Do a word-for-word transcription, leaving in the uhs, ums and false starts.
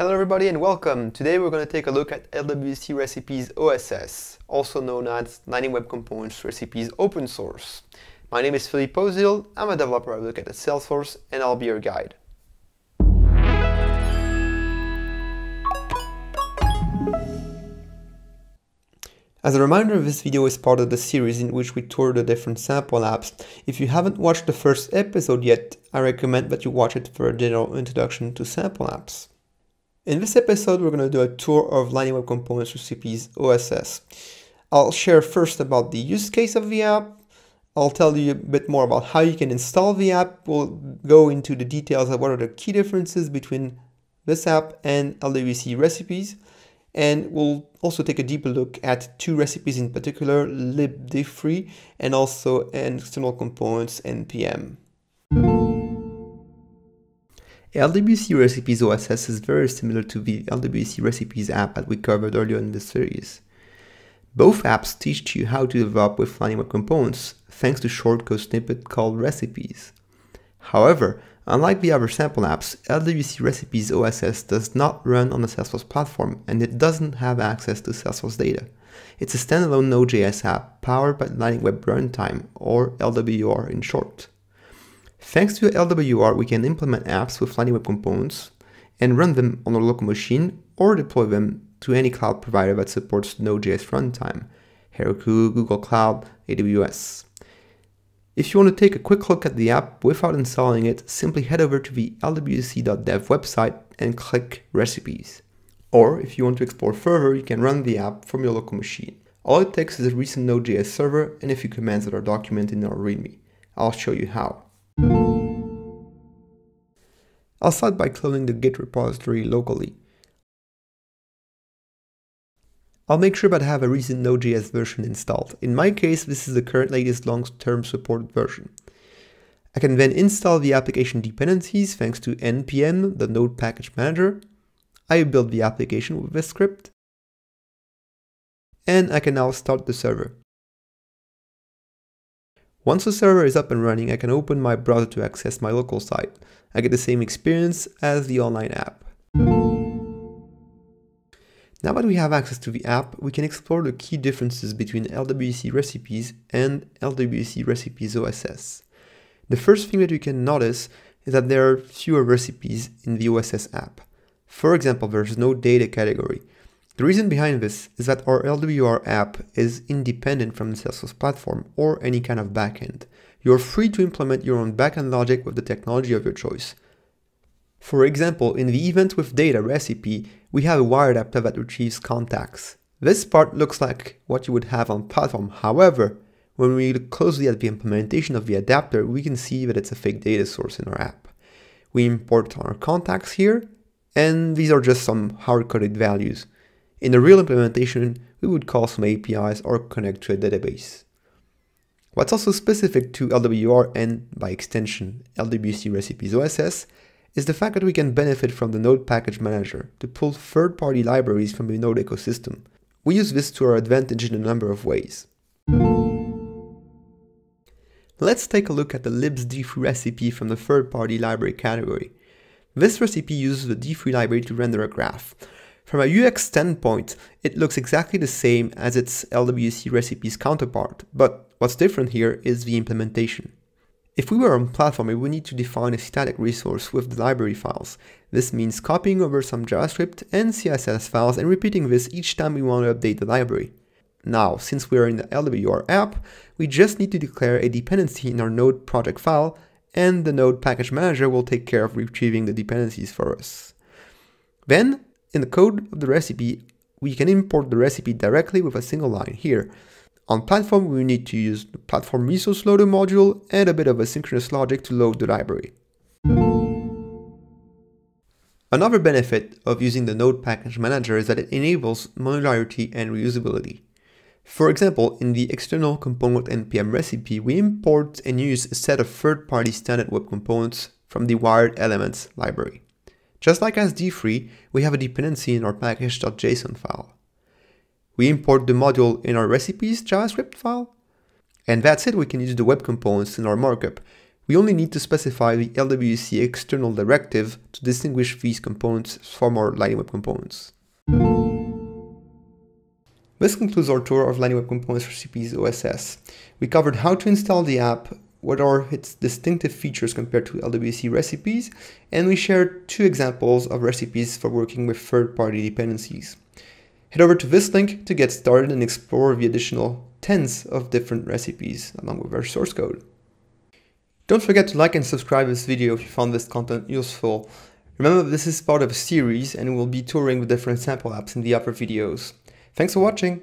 Hello everybody and welcome! Today we're going to take a look at L W C Recipes O S S, also known as Lightning Web Components Recipes Open Source. My name is Philippe Ozil, I'm a developer I work at Salesforce, and I'll be your guide. As a reminder, this video is part of the series in which we tour the different sample apps. If you haven't watched the first episode yet, I recommend that you watch it for a general introduction to sample apps. In this episode, we're going to do a tour of Lightning Web Components Recipes O S S. I'll share first about the use case of the app. I'll tell you a bit more about how you can install the app. We'll go into the details of what are the key differences between this app and L W C Recipes. And we'll also take a deeper look at two recipes in particular, lib D three and also an external components, N P M. L W C Recipes O S S is very similar to the L W C Recipes app that we covered earlier in this series. Both apps teach you how to develop with Lightning Web Components, thanks to short-code snippet called recipes. However, unlike the other sample apps, L W C Recipes O S S does not run on the Salesforce platform, and it doesn't have access to Salesforce data. It's a standalone Node J S app powered by Lightning Web Runtime, or L W R in short. Thanks to L W R, we can implement apps with Lightning Web Components and run them on a local machine or deploy them to any cloud provider that supports Node J S runtime, Heroku, Google Cloud, A W S. If you want to take a quick look at the app without installing it, simply head over to the L W C dot dev website and click Recipes. Or if you want to explore further, you can run the app from your local machine. All it takes is a recent Node J S server and a few commands that are documented in our README. I'll show you how. I'll start by cloning the Git repository locally. I'll make sure that I have a recent Node J S version installed. In my case, this is the current latest long-term support version. I can then install the application dependencies thanks to N P M, the Node Package Manager. I build the application with this script. And I can now start the server. Once the server is up and running, I can open my browser to access my local site. I get the same experience as the online app. Now that we have access to the app, we can explore the key differences between L W C Recipes and L W C Recipes O S S. The first thing that you can notice is that there are fewer recipes in the O S S app. For example, there's no data category. The reason behind this is that our L W R app is independent from the Salesforce platform or any kind of backend. You're free to implement your own backend logic with the technology of your choice. For example, in the event with data recipe, we have a wired app that retrieves contacts. This part looks like what you would have on platform. However, when we look closely at the implementation of the adapter, we can see that it's a fake data source in our app. We import our contacts here, and these are just some hard-coded values. In a real implementation, we would call some A P Is or connect to a database. What's also specific to L W R and, by extension, L W C Recipes O S S is the fact that we can benefit from the Node Package Manager to pull third-party libraries from the Node ecosystem. We use this to our advantage in a number of ways. Let's take a look at the libs D three recipe from the third-party library category. This recipe uses the D three library to render a graph. From a U X standpoint, it looks exactly the same as its L W C Recipes counterpart, but what's different here is the implementation. If we were on platform, we would need to define a static resource with the library files. This means copying over some JavaScript and C S S files and repeating this each time we want to update the library. Now, since we are in the L W R app, we just need to declare a dependency in our Node project file, and the Node Package Manager will take care of retrieving the dependencies for us. Then, in the code of the recipe, we can import the recipe directly with a single line here. On platform, we need to use the platform resource loader module and a bit of asynchronous logic to load the library. Another benefit of using the Node Package Manager is that it enables modularity and reusability. For example, in the external component N P M recipe, we import and use a set of third-party standard web components from the wired elements library. Just like as D three, we have a dependency in our package dot J S O N file. We import the module in our recipes JavaScript file, and that's it. We can use the web components in our markup. We only need to specify the L W C external directive to distinguish these components from our Lightning Web components. This concludes our tour of Lightning Web Components Recipes O S S. We covered how to install the app, what are its distinctive features compared to L W C recipes, and we shared two examples of recipes for working with third-party dependencies. Head over to this link to get started and explore the additional tens of different recipes along with our source code. Don't forget to like and subscribe this video if you found this content useful. Remember, this is part of a series and we'll be touring with different sample apps in the upper videos. Thanks for watching!